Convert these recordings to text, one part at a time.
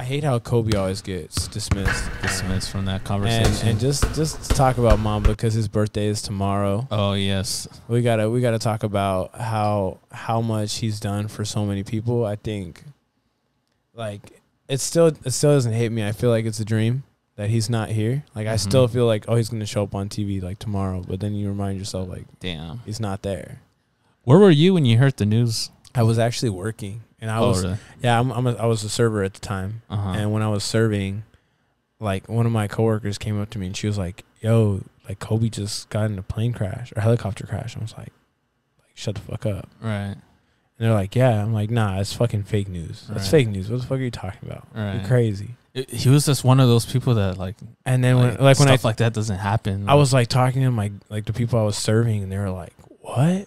I hate how Kobe always gets dismissed from that conversation. And just talk about Mamba because his birthday is tomorrow. Oh yes, we gotta talk about how much he's done for so many people. I think, like, it still doesn't hit me. I feel like it's a dream that he's not here. Like I still feel like, oh, he's gonna show up on TV like tomorrow. But then you remind yourself, like, damn, he's not there. Where were you when you heard the news? I was actually working. And I was, really? Yeah, I was a server at the time. And when I was serving, like, one of my coworkers came up to me and she was like, yo, like, Kobe just got in a plane crash or helicopter crash. I was like, shut the fuck up. Right. And they're like, yeah. I'm like, nah, it's fucking fake news. That's fake news. What the fuck are you talking about? Right. You're crazy. He was just one of those people that, like, and then when stuff like that doesn't happen. I was, like, talking to him, like the people I was serving, and they were like, what?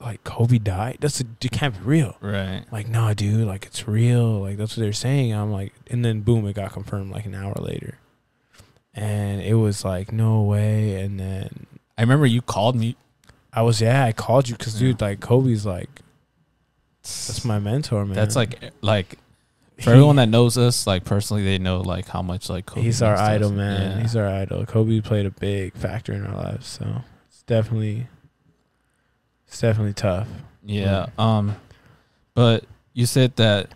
Like, Kobe died? It can't be real. Right. Like, nah, dude, like, it's real. Like, that's what they're saying. I'm like, and then boom, it got confirmed like an hour later. And it was like, no way. And then I remember you called me. I called you because, dude, like, Kobe's like, that's my mentor, man. That's like, for everyone that knows us, like, personally, they know, like, how much, like, Kobe. He's our idol, man. Yeah. He's our idol. Kobe played a big factor in our lives. So it's definitely tough. Yeah. But you said that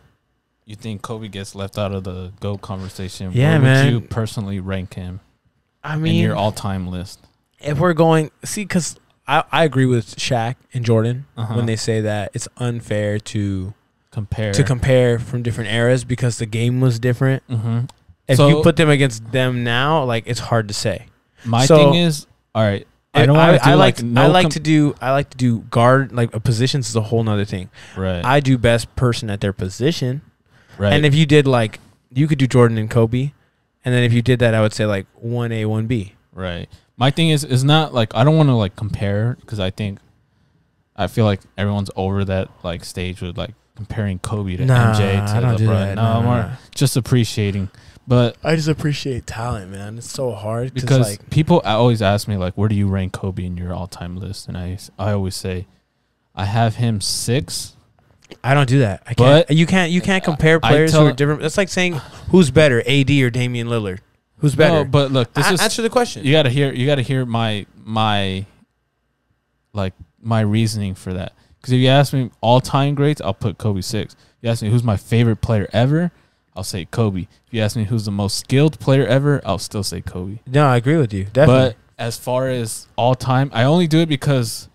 you think Kobe gets left out of the GOAT conversation. Yeah, Where would you personally rank him? I mean, in your all-time list. If we're going, see, because I agree with Shaq and Jordan when they say that it's unfair to compare from different eras because the game was different. If you put them against them now, like, it's hard to say. My thing is, all right. I like to do guard, like, a positions is a whole nother thing. Right. I do best person at their position. Right. And if you did, like, you could do Jordan and Kobe, and then if you did that, I would say like 1A, 1B. Right. My thing is, it's not like I don't want to, like, compare because I feel like everyone's over that, like, stage with, like, comparing Kobe to MJ to LeBron. No, more just appreciating. But I just appreciate talent, man. It's so hard because, like, people always ask me, like, where do you rank Kobe in your all-time list? And I always say, I have him 6. I don't do that. I can't. You can't compare players who are different. That's like saying who's better, AD or Damian Lillard. Who's better? No, but look, answer the question. You gotta hear my reasoning for that. Because if you ask me all-time greats, I'll put Kobe 6. You ask me who's my favorite player ever, I'll say Kobe. If you ask me who's the most skilled player ever, I'll still say Kobe. No, I agree with you. Definitely. But as far as all time, I only do it because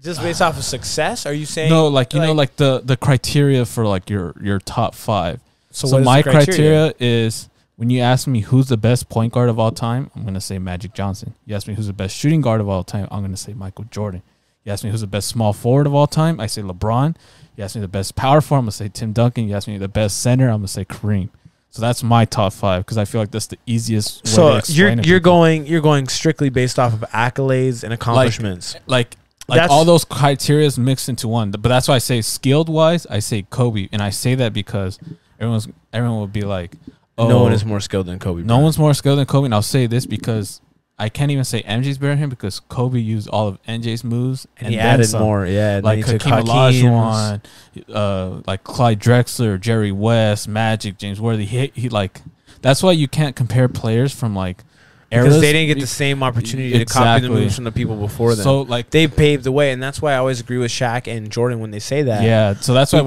just based off of success? Are you saying no? Like, you know, like the criteria for, like, your top 5. So my criteria is when you ask me who's the best point guard of all time, I'm gonna say Magic Johnson. You ask me who's the best shooting guard of all time, I'm gonna say Michael Jordan. You ask me who's the best small forward of all time, I say LeBron. You ask me the best power forward, I'm going to say Tim Duncan. You ask me the best center, I'm going to say Kareem. So that's my top 5 because I feel like that's the easiest way to explain it. So you're going strictly based off of accolades and accomplishments. Like all those criteria mixed into one. But that's why I say skilled-wise, I say Kobe. And I say that because everyone would be like, oh, no one is more skilled than Kobe. No one's more skilled than Kobe. And I'll say this because I can't even say MJ's better than him because Kobe used all of MJ's moves and he added some, more. Yeah, like Hakeem Olajuwon, like Clyde Drexler, Jerry West, Magic, James Worthy. He like, that's why you can't compare players from, like, eras because they didn't get the same opportunity to copy the moves from the people before them. So, like, they paved the way, and that's why I always agree with Shaq and Jordan when they say that. Yeah, so that's why I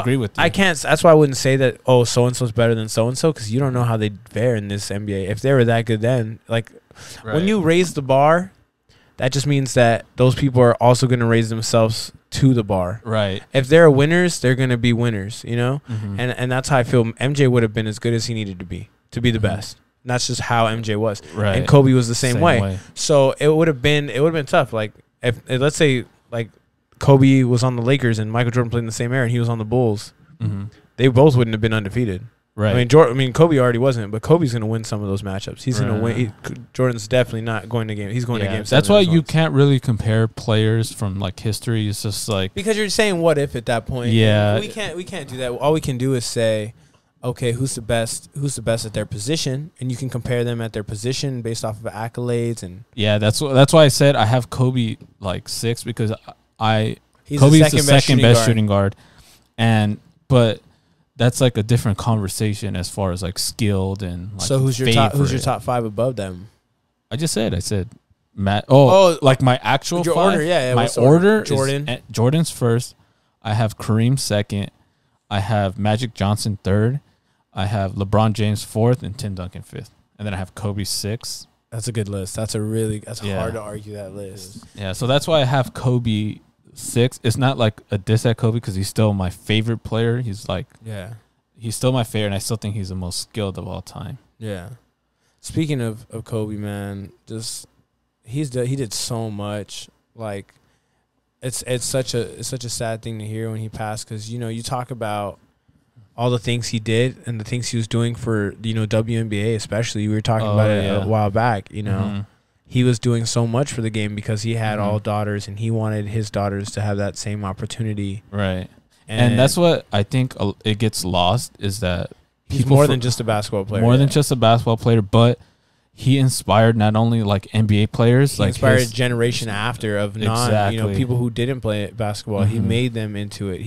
agree with you. That's why I wouldn't say that, oh, so and so's better than so and so because you don't know how they'd fare in this NBA if they were that good then, like. Right. When you raise the bar, that just means that those people are also going to raise themselves to the bar. Right. If they're winners, they're going to be winners, you know? And that's how I feel. MJ would have been as good as he needed to be the best. And that's just how MJ was. Right. And Kobe was the same way. So it would have been tough. Like, if let's say, like, Kobe was on the Lakers and Michael Jordan played in the same era and he was on the Bulls, they both wouldn't have been undefeated. Right. I mean, Kobe already wasn't, but Kobe's going to win some of those matchups. He's going to win. Jordan's definitely not going to game. He's going to game. That's why you can't really compare players from, like, history. It's just like, because you're saying what if at that point. Yeah. We can't do that. All we can do is say, okay, who's the best at their position, and you can compare them at their position based off of accolades and. Yeah, that's why I said I have Kobe like 6 because Kobe's the second best shooting guard, and but. that's like a different conversation as far as like skilled and like so who's your top five above them? I just said Matt. Oh, like my actual five? Order, yeah. My order is Jordan's first. I have Kareem second. I have Magic Johnson third. I have LeBron James fourth and Tim Duncan fifth. And then I have Kobe sixth. That's a good list. That's a really hard to argue that list. Yeah, so that's why I have Kobe sixth. It's not like a diss at Kobe because he's still my favorite player. He's like, yeah, he's still my favorite, and I still think he's the most skilled of all time. Yeah. Speaking of Kobe, man, just he did so much. Like, it's such a sad thing to hear when he passed because you talk about all the things he did and the things he was doing for, WNBA especially. We were talking about it a while back, He was doing so much for the game because he had all daughters and he wanted his daughters to have that same opportunity. Right. And that's what I think it gets lost is that he's more than just a basketball player. More than just a basketball player, but he inspired not only like NBA players. He inspired a generation after of people who didn't play basketball. He made them into it.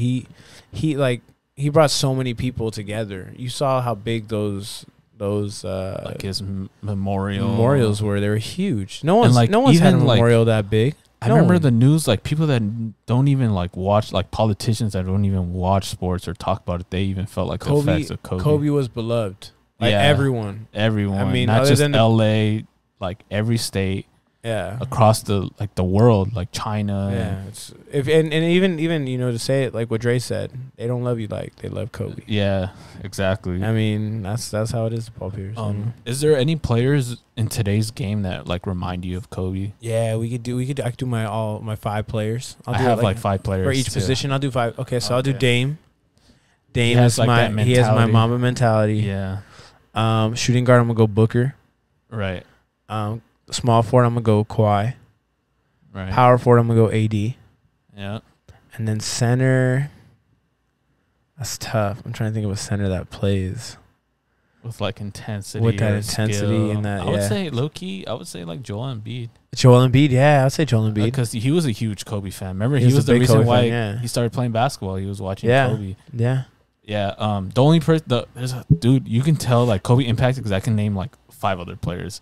He brought so many people together. You saw how big those like his memorials were. They were huge. No one's had a memorial that big. I remember the news, like people that don't even like watch, like politicians that don't even watch sports or talk about it. They even felt like the effects of Kobe. Kobe was beloved. Like everyone. I mean, not just LA, like every state. Yeah, across the world, like China. Yeah, it's, even to say it like what Dre said, they don't love you like they love Kobe. Yeah, exactly. I mean that's how it is, Paul Pierce. Is there any players in today's game that like remind you of Kobe? Yeah, I could do my five players. I have like 5 players for each position. I'll do 5. Okay, so I'll do Dame. Dame has he has my Mamba mentality. Yeah. Shooting guard, I'm gonna go Booker. Right. Small forward, I'm going to go Kawhi. Right. Power forward, I'm going to go AD. Yeah. And then center, that's tough. I'm trying to think of a center that plays. With, like, intensity. With that intensity skill. And that, I would say, low-key, I would say, like, Joel Embiid. Joel Embiid, yeah. I would say Joel Embiid. Because he was a huge Kobe fan. Remember, he was the reason Kobe he started playing basketball. He was watching Kobe. Yeah. Yeah. The only person, there's a dude, you can tell, like, Kobe impacted because I can name, like, 5 other players.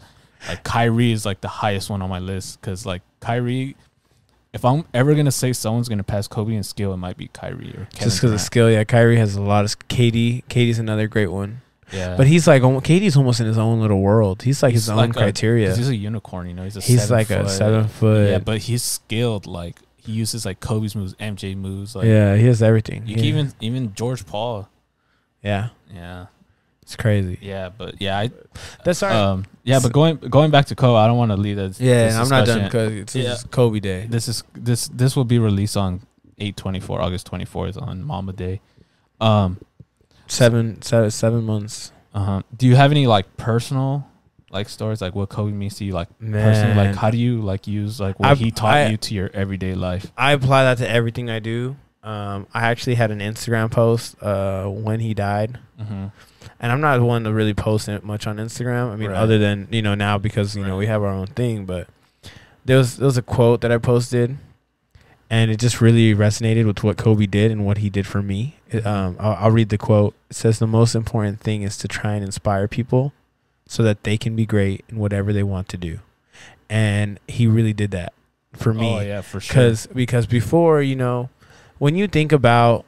Like Kyrie is like the highest one on my list because like Kyrie, if I'm ever gonna say someone's gonna pass Kobe in skill, it might be Kyrie or Kevin just because of skill. Yeah, Kyrie has a lot of KD's another great one. Yeah, but he's like KD's almost in his own little world. He's like his own criteria. He's a unicorn, He's like a 7 foot. Yeah, but he's skilled. Like he uses like Kobe's moves, MJ moves. Like, yeah, he has everything. You can even George Paul. Yeah. Yeah. It's crazy. Yeah, but yeah, that's all right. Yeah, but going back to Kobe, I don't want to leave that. Yeah, I'm not done because it's Kobe Day. This will be released on 8/24, August 24th on Mamba Day. 7 months. Do you have any like personal like stories like what Kobe means to you, like personally, like how do you like use like what he taught you to your everyday life? I apply that to everything I do. I actually had an Instagram post when he died. And I'm not one to really post it much on Instagram. I mean, other than, now because, we have our own thing. But there was a quote that I posted, and it just really resonated with what Kobe did and what he did for me. I'll read the quote. It says, "The most important thing is to try and inspire people so that they can be great in whatever they want to do." And he really did that for me. Oh, yeah, for sure. Because before, when you think about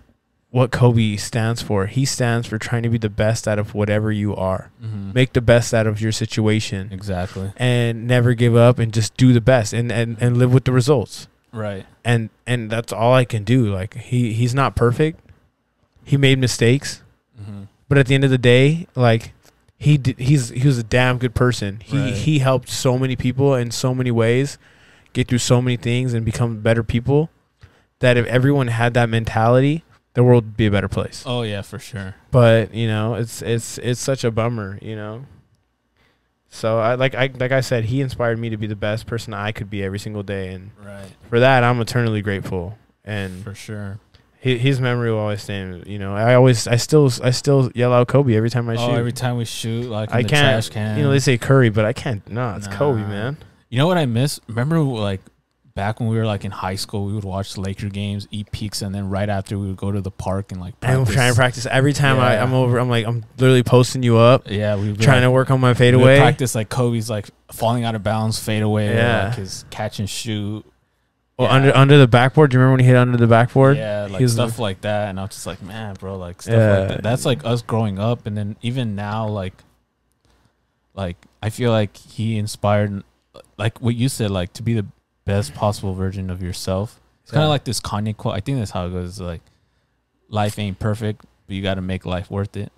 what Kobe stands for. He stands for trying to be the best out of whatever you are. Make the best out of your situation. Exactly. And never give up and just do the best and live with the results. Right. And that's all I can do. Like he's not perfect. He made mistakes. But at the end of the day, like he was a damn good person. He helped so many people in so many ways, get through so many things and become better people, that if everyone had that mentality, the world would be a better place. Oh yeah, for sure. But it's such a bummer, So like I said, he inspired me to be the best person I could be every single day, and for that I'm eternally grateful. And for sure, his memory will always stand. I still yell out Kobe every time I shoot. Every time we shoot, like in the trash can. They say Curry, but I can't. No, it's Kobe, man. You know what I miss? Remember like back when we were like in high school, we would watch Laker games, eat pizza, and then right after we would go to the park and like practice. I'm trying to practice every time. Yeah. I'm over. I'm like, I'm literally posting you up. Yeah, we trying to work on my fadeaway. Practice like Kobe's like falling out of bounds fadeaway. Yeah, like his catch and shoot. Well, yeah. under the backboard. Do you remember when he hit under the backboard? Yeah, like stuff like that. And I was just like, man, bro, like stuff like that. That's like us growing up, and then even now, like I feel like he inspired, like what you said, like to be the best possible version of yourself. It's kind of like this Kanye quote. I think that's how it goes. Like, life ain't perfect, but you got to make life worth it.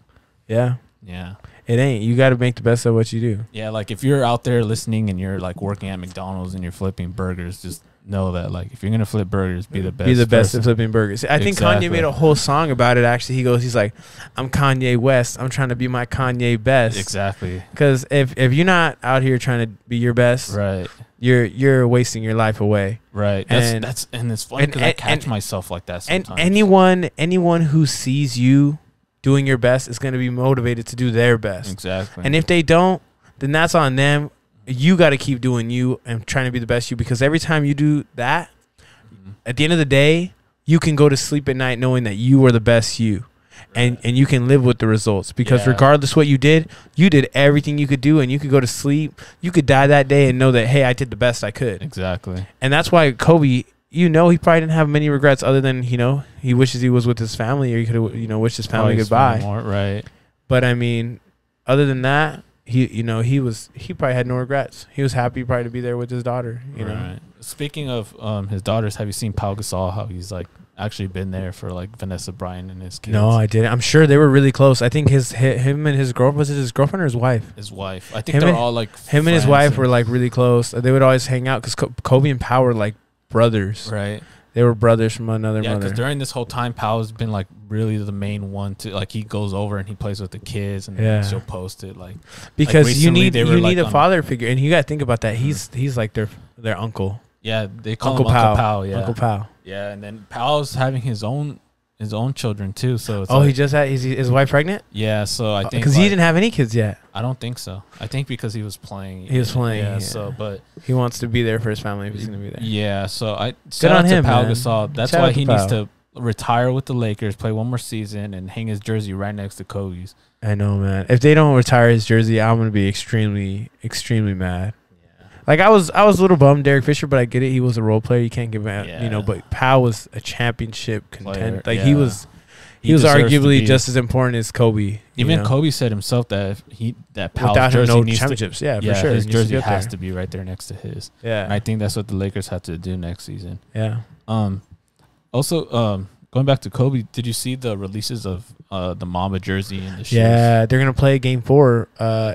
Yeah. Yeah. It ain't. You got to make the best of what you do. Yeah. Like, if you're out there listening and you're like working at McDonald's and you're flipping burgers, just know that, like, if you're going to flip burgers, be the best. Be the best at flipping burgers. I think Kanye made a whole song about it, actually. He goes, he's like, I'm Kanye West. I'm trying to be my Kanye best. Exactly. Because if you're not out here trying to be your best, right, you're wasting your life away. Right. And that's it's funny because I catch myself like that sometimes. And anyone who sees you doing your best is going to be motivated to do their best. Exactly. And if they don't, then that's on them. You got to keep doing you and trying to be the best you, because every time you do that, at the end of the day, you can go to sleep at night knowing that you are the best you. And you can live with the results, because regardless what you did everything you could do, and you could go to sleep. You could die that day and know that, hey, I did the best I could. Exactly. And that's why Kobe, you know, he probably didn't have many regrets other than, you know, he wishes he was with his family, or he could have, you know, wished his family goodbye. More, right. But I mean, other than that, he probably had no regrets. He was happy probably to be there with his daughter, you know. Speaking of his daughters, have you seen Pau Gasol, how he's like actually been there for like Vanessa Bryant and his kids? No, I didn't. I'm sure they were really close. I think him and his girlfriend, was it his girlfriend or his wife? His wife. I think they're all like him and his wife were like really close. They would always hang out because Kobe and Pau were like brothers. Right. They were brothers from another mother. Yeah, because during this whole time, Pau's been like really the main one to like. He goes over and he plays with the kids, and she'll post it like, because like you need a father figure, and you got to think about that. He's like their uncle. Yeah, they call him Uncle Pau. Yeah, Uncle Pau. Yeah, and then Pau's having his own children too. So it's he just had his wife pregnant. Yeah, so I think because he didn't have any kids yet. I don't think so. I think because he was playing. He was playing. Yeah. So, but he wants to be there for his family. If he's gonna be there. Yeah. So shout out to Pau Gasol. That's why he needs to retire with the Lakers, play one more season, and hang his jersey right next to Kobe's. I know, man. If they don't retire his jersey, I'm gonna be extremely, extremely mad. Like, I was a little bummed Derek Fisher, but I get it. He was a role player. You can't give him, you know. But Pau was a championship contender. Like he was arguably just as important as Kobe. Even Kobe said himself that Pau's jersey needs championships. For sure. His jersey has to be right there next to his. Yeah, and I think that's what the Lakers have to do next season. Yeah. Also, going back to Kobe, did you see the releases of the Mamba jersey and the shoes? Yeah, they're going to play Game 4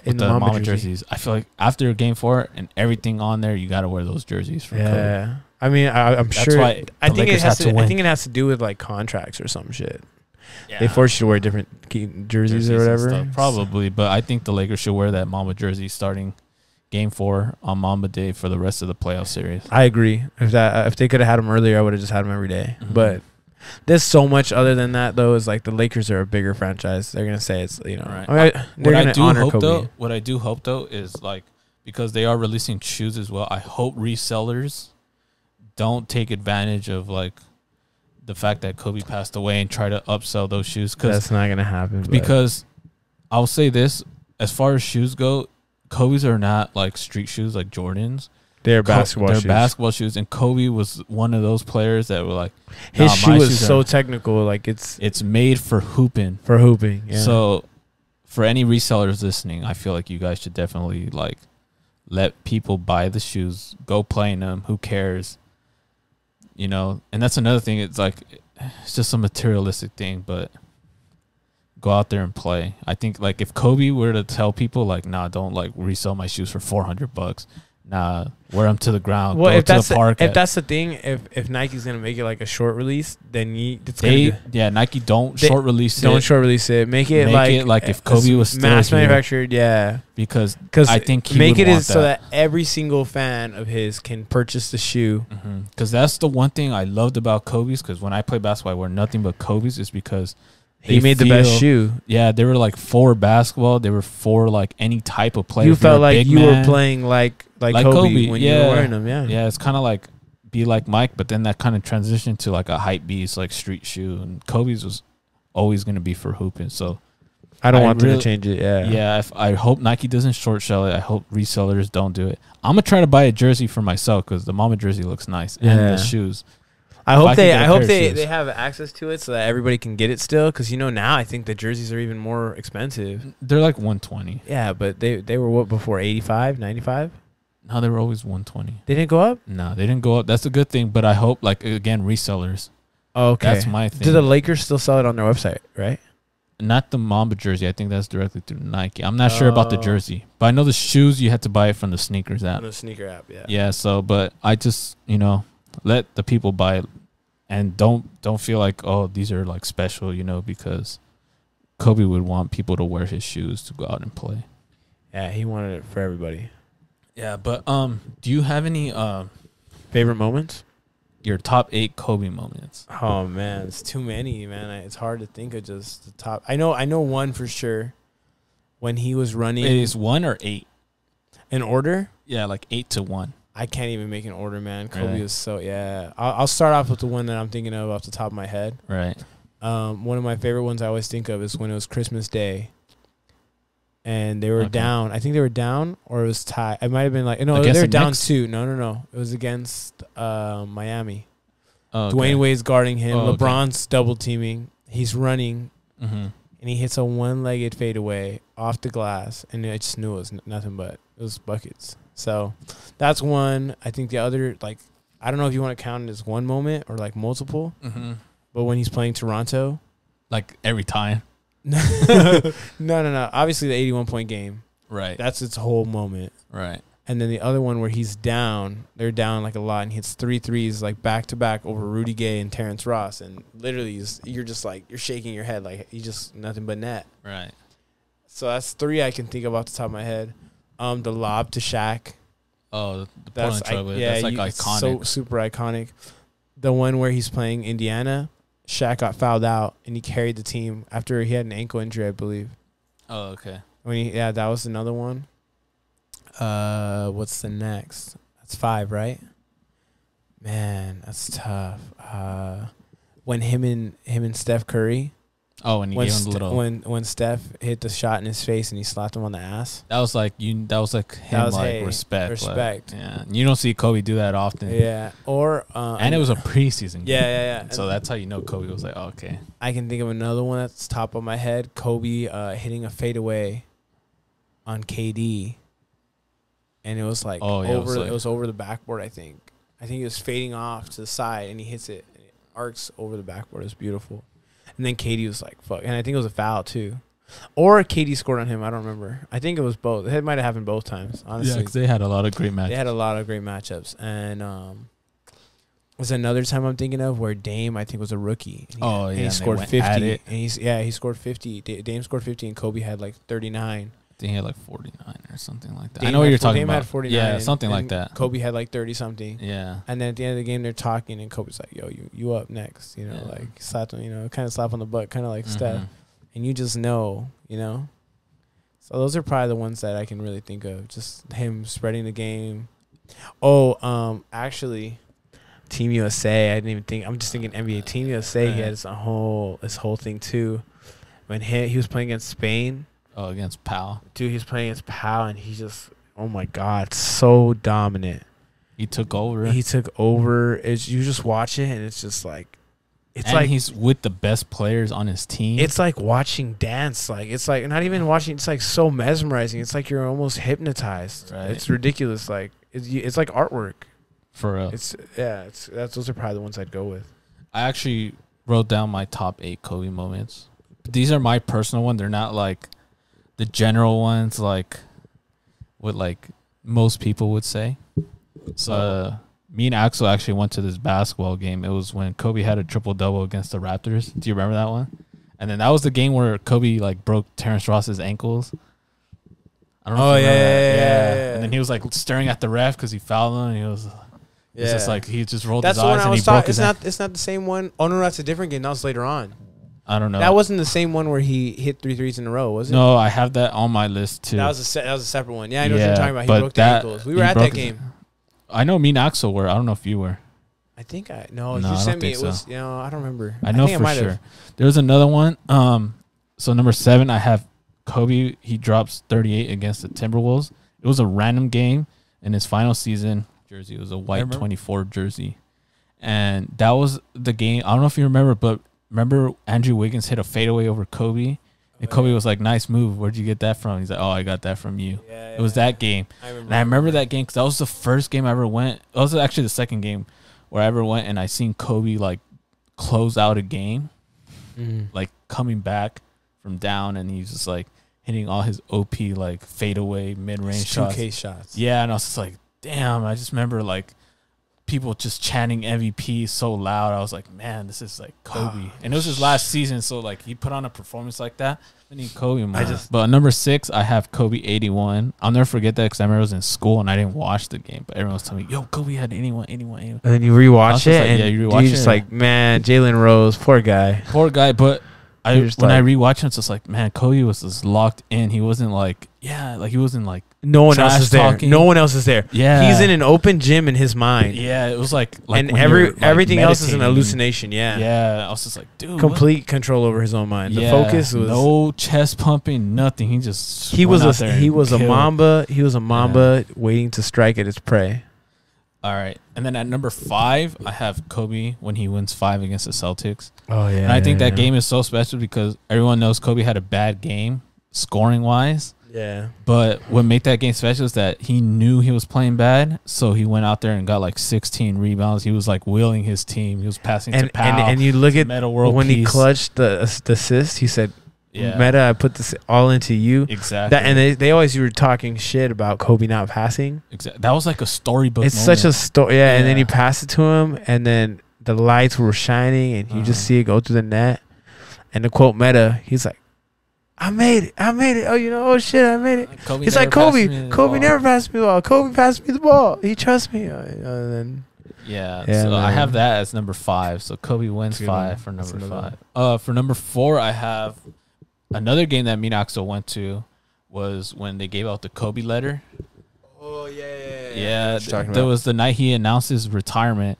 in the Mamba jerseys. I feel like after Game 4 and everything on there, you got to wear those jerseys for Kobe. Yeah, I mean, I'm sure. I think it has to do with, like, contracts or some shit. Yeah. They force you to wear different jerseys or whatever. Probably, but I think the Lakers should wear that Mamba jersey starting Game 4 on Mamba Day for the rest of the playoff series. I agree. If they could have had them earlier, I would have just had them every day. But there's so much other than that, though, is like the Lakers are a bigger franchise. They're going to say it's, you know, right. What I do hope, though, is like, because they are releasing shoes as well, I hope resellers don't take advantage of like the fact that Kobe passed away and try to upsell those shoes. Cause that's not going to happen. Because I'll say this, as far as shoes go, Kobe's are not like street shoes like Jordan's. They're basketball shoes. They're basketball shoes, and Kobe was one of those players that were like, his shoe is so technical, like it's made for hooping. For hooping, yeah. So, for any resellers listening, I feel like you guys should definitely like let people buy the shoes, go play in them. Who cares? You know, and that's another thing. It's like it's just a materialistic thing, but go out there and play. I think like if Kobe were to tell people like, nah, don't like resell my shoes for $400. Nah, wear them to the ground. Well, if that's the thing, if Nike's gonna make it like a short release, then Nike don't short release it. Make it like if Kobe was still mass manufactured, because I think so that every single fan of his can purchase the shoe. Because that's the one thing I loved about Kobe's. Because when I play basketball, I wear nothing but Kobe's. Is because he made the best shoe. Yeah, they were like for basketball. They were for like any type of play. You felt like you were playing like Kobe when you were wearing them. Yeah, it's kind of like be like Mike, but then that kind of transitioned to like a hype beast, like street shoe. And Kobe's was always going to be for hooping. So I don't want them to change it. Yeah. Yeah. If, I hope Nike doesn't short sell it. I hope resellers don't do it. I'm going to try to buy a jersey for myself because the Mamba jersey looks nice and the shoes. I hope they have access to it so that everybody can get it still, because you know now I think the jerseys are even more expensive. They're like 120. Yeah, but they were what before, 85, 95? No, they were always 120. They didn't go up? No, they didn't go up. That's a good thing, but I hope, like, again, resellers. Okay. That's my thing. Do the Lakers still sell it on their website, right? Not the Mamba jersey. I think that's directly through Nike. I'm not sure about the jersey, but I know the shoes you had to buy it from the sneakers app. From the sneaker app, yeah. Yeah, so but I just, you know, let the people buy it, and don't feel like, oh, these are like special, you know, because Kobe would want people to wear his shoes to go out and play. Yeah, he wanted it for everybody. Yeah, but do you have any favorite moments? Your top 8 Kobe moments? Oh man, it's too many, man. It's hard to think of just the top. I know one for sure. When he was running, it is 1 or 8 in order. Yeah, like 8 to 1. I can't even make an order, man. Kobe was so, yeah. I'll start off with the one that I'm thinking of off the top of my head. Right. One of my favorite ones I always think of is when it was Christmas Day, and they were down. I think they were down, or it was tied. It might have been like, no, they were down 2. No. It was against Miami. Oh, okay. Dwayne Wade's guarding him. Oh, LeBron's double teaming. He's running, and he hits a one-legged fadeaway off the glass, and I just knew it was nothing but it was buckets. So that's one. I think the other, like, I don't know if you want to count it as one moment or like multiple, but when he's playing Toronto, like every time. No. Obviously the 81-point game. Right. That's its whole moment. Right. And then the other one where he's down, they're down like a lot, and he hits 3 threes like back to back over Rudy Gay and Terrence Ross, and literally you're just like, you're shaking your head like you just nothing but net. Right. So that's 3 I can think of off the top of my head. The lob to Shaq. Oh, the that's like iconic. So super iconic. The one where he's playing Indiana, Shaq got fouled out, and he carried the team after he had an ankle injury, I believe. Oh, okay. Yeah, that was another one. What's the next? That's 5, right? Man, that's tough. When him and Steph Curry. Oh, and he gave him the little when Steph hit the shot in his face and he slapped him on the ass. That was like respect. Like, yeah, you don't see Kobe do that often. Yeah, or and it was a preseason game. Yeah. So that's how you know Kobe was like, oh, okay. I can think of another one that's top of my head. Kobe hitting a fadeaway on KD, and it was like it was over the backboard. I think it was fading off to the side, and he hits it. And it arcs over the backboard. It was beautiful. And then KD was like, fuck. And I think it was a foul, too. Or KD scored on him. I don't remember. I think it was both. It might have happened both times, honestly. Yeah, because they had a lot of great matchups. And there's another time I'm thinking of where Dame, I think, was a rookie. And he scored 50. And he scored 50. Dame scored 50, and Kobe had, like, 39. I think he had, like, 49 or something like that. Dame, I know what you're talking about. Dame had 49. Yeah, something like that. Kobe had, like, 30-something. Yeah. And then at the end of the game, they're talking, and Kobe's like, yo, you up next. You know, like, slap him, you know, kind of slap on the butt, kind of like Steph. And you just know, you know. So those are probably the ones that I can really think of, just him spreading the game. Actually, Team USA, I didn't even think. I'm just thinking NBA Team USA. He had his whole thing, too. When he was playing against Spain. Oh, against Pau. Dude, he's playing against Pau, and he just, oh, my God, so dominant. He took over. It's, you just watch it, and it's just like. It's like he's with the best players on his team. It's like watching dance. Like, it's like not even watching. It's like so mesmerizing. It's like you're almost hypnotized. Right. It's ridiculous. Like, it's like artwork. For real. Those are probably the ones I'd go with. I actually wrote down my top 8 Kobe moments. These are my personal ones. They're not like. The general ones, like what like most people would say. So me and Axel actually went to this basketball game. It was when Kobe had a triple-double against the Raptors. Do you remember that one? And then that was the game where Kobe like broke Terrence Ross's ankles. I don't know. And then he was like staring at the ref because he fouled him, and he was. It's just like he just rolled his eyes and he broke his ankle. It's not the same one. Oh no, that's a different game. That was later on. I don't know. That wasn't the same one where he hit 3 threes in a row, was it? No, I have that on my list, too. That was a separate one. Yeah, I know what you're talking about. He broke the ankles. We were at that game. I know me and Axel were. I don't know if you were. I think I no, you sent me it was I don't remember. I know for sure. There's another one. So number 7, I have Kobe. He drops 38 against the Timberwolves. It was a random game in his final season. Jersey, it was a white 24 jersey, and that was the game. I don't know if you remember, but remember Andrew Wiggins hit a fadeaway over Kobe. And Kobe was like, "Nice move. Where'd you get that from?" He's like, "Oh, I got that from you." Yeah, it was that game. I remember that game because that was the first game I ever went. It was actually the second game where I ever went, and I seen Kobe like close out a game, like coming back from down, and he's just like hitting all his OP like fadeaway mid-range shots. 2K shots. Yeah, and I was just like, "Damn!" I just remember like people just chanting MVP so loud. I was like, man, this is like Kobe. And it was his last season, so like he put on a performance like that. I need Kobe, man. But number 6, I have Kobe 81. I'll never forget that because I remember I was in school and I didn't watch the game, but everyone was telling me, yo, Kobe had 81. And then you rewatch it, and you're just like, man, Jalen Rose, poor guy. Poor guy, but when I rewatch him, it's just like, man, Kobe was just locked in. He wasn't like, he wasn't like, no one else is there. No one else is there. Yeah, he's in an open gym in his mind. Yeah, it was like and everything else is an hallucination. Yeah, yeah. I was just like, dude, complete control over his own mind. Yeah. The focus was no chest pumping, nothing. He was a mamba waiting to strike at its prey. All right, and then at number 5, I have Kobe when he wins 5 against the Celtics. Oh yeah, and I think that game is so special because everyone knows Kobe had a bad game scoring wise. Yeah. But what made that game special is that he knew he was playing bad, so he went out there and got like 16 rebounds. He was like wheeling his team. He was passing to Pau. And you look at when he clutched the assist, he said, Meta, I put this all into you. Exactly. That, and they always were talking shit about Kobe not passing. Exactly. That was like a storybook moment. Such a story. Yeah, and then he passed it to him, and then the lights were shining, and you just see it go through the net. And to quote Meta, he's like, I made it. Oh, oh, shit, I made it. He's like, Kobe never passed me the ball. Kobe passed me the ball. He trusts me. I have that as number 5. So Kobe wins 5 for number 5. For number 4, I have another game that me and Axel went to was when they gave out the Kobe letter. Oh, yeah. There was the night he announced his retirement.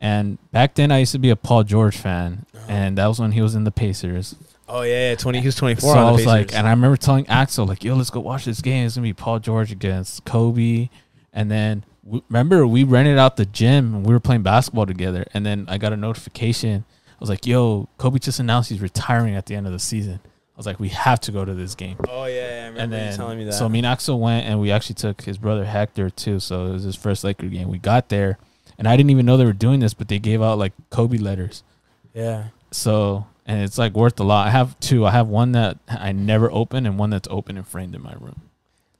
And back then, I used to be a Paul George fan. Oh. And that was when he was in the Pacers. Oh, yeah, 20. He was 24. So I was like, and I remember telling Axel, like, yo, let's go watch this game. It's going to be Paul George against Kobe. And then, remember, we rented out the gym, and we were playing basketball together. And then I got a notification. I was like, yo, Kobe just announced he's retiring at the end of the season. I was like, we have to go to this game. Oh, yeah, I remember you telling me that. So me and Axel went, and we actually took his brother Hector, too. So it was his first Laker game. We got there, and I didn't even know they were doing this, but they gave out, like, Kobe letters. Yeah. So... And it's like worth a lot. I have 2. I have one that I never opened and one that's open and framed in my room.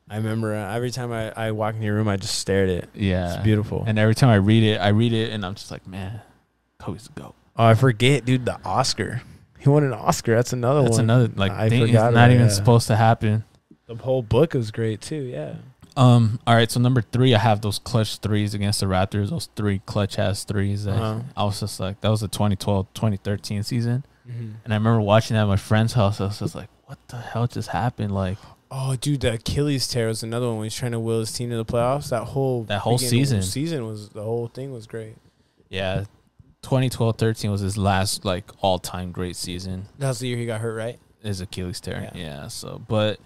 I remember every time I walk in your room, I just stared at it. Yeah. It's beautiful. And every time I read it and I'm just like, man, Kobe's the GOAT. Oh, I forget, dude, the Oscar. He won an Oscar. That's another one. That's another, like, thing that's not even supposed to happen. The whole book is great, too, yeah. All right, so number 3, I have those clutch threes against the Raptors, those 3 clutch-ass threes. That I was just like, that was the 2012-2013 season. And I remember watching that at my friend's house. I was just like, what the hell just happened? Like, oh, dude, the Achilles tear was another one when he's trying to will his team to the playoffs. That whole season was, the whole thing was great. Yeah, 2012-13 was his last, like, all-time great season. That's the year he got hurt, right? His Achilles tear. Yeah, so, but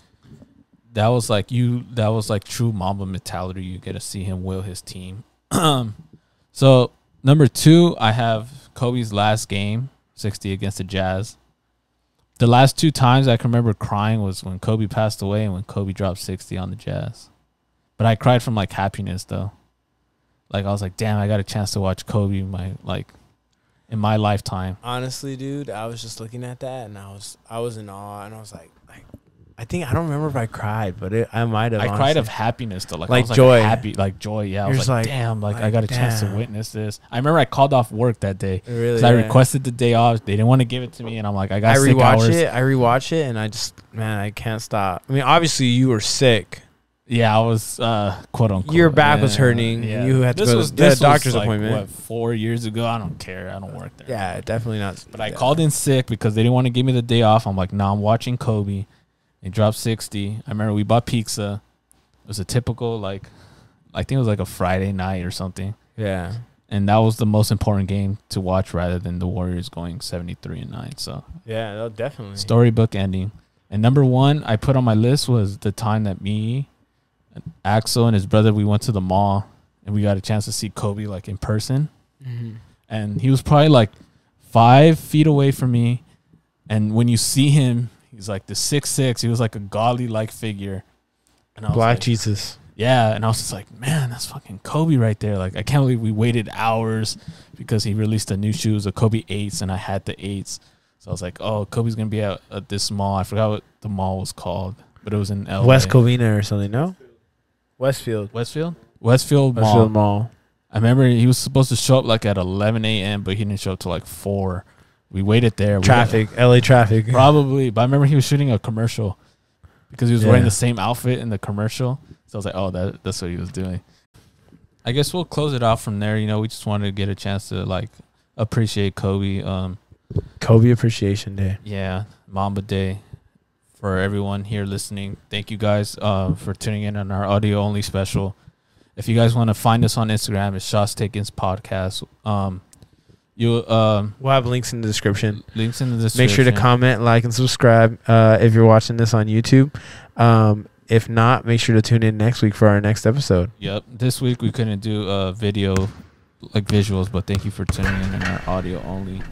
that was like true Mamba mentality. You get to see him will his team. So number 2, I have Kobe's last game. 60 against the Jazz. The last 2 times I can remember crying was when Kobe passed away and when Kobe dropped 60 on the Jazz. But I cried from like happiness though. Like I was like, damn, I got a chance to watch Kobe in my lifetime. Honestly, dude, I was just looking at that and I was in awe and I was like I think I don't remember if I cried, but I might have. I cried of happiness though, like I was, joy, happy, like joy. Yeah, I was like, damn, like I got a chance to witness this. I remember I called off work that day. Really, I requested the day off. They didn't want to give it to me, and I'm like, I got. I rewatch it, and I just, man, I can't stop. I mean, obviously, you were sick. Yeah, I was quote unquote. Your back was hurting. Yeah. You had to go to the doctor's appointment. What, 4 years ago? I don't care. I don't work there. Yeah, definitely not. But I called in sick because they didn't want to give me the day off. I'm like, nah, I'm watching Kobe. It dropped 60. I remember we bought pizza. It was a typical, like, I think it was like a Friday night or something. Yeah. And that was the most important game to watch rather than the Warriors going 73-9. So yeah, no, definitely. Storybook ending. And number one I put on my list was the time that me, Axel, and his brother, we went to the mall and we got a chance to see Kobe like in person. Mm-hmm. And he was probably like 5 feet away from me. And when you see him, he's like the 6'6". He was like a godly-like figure. And I was Black like, Jesus. Yeah, and I was just like, man, that's fucking Kobe right there. Like, I can't believe we waited hours because he released the new shoes, the Kobe 8s, and I had the 8s. So I was like, oh, Kobe's going to be at this mall. I forgot what the mall was called, but it was in LA. West Covina or something, no? Westfield. Westfield? Westfield Mall. Westfield Mall. I remember he was supposed to show up like at 11 a.m., but he didn't show up till like 4. We waited there. Traffic, LA traffic. Probably, but I remember he was shooting a commercial because he was wearing the same outfit in the commercial. So I was like, oh, that's what he was doing. I guess we'll close it off from there. You know, we just wanted to get a chance to, like, appreciate Kobe. Kobe Appreciation Day. Yeah, Mamba Day for everyone here listening. Thank you guys for tuning in on our audio-only special. If you guys want to find us on Instagram, it's Shots Takens Podcast. We'll have links in the description. Links in the description. Make sure to comment, like, and subscribe if you're watching this on YouTube. If not, make sure to tune in next week for our next episode. Yep. This week we couldn't do a video like visuals, but thank you for tuning in our audio only.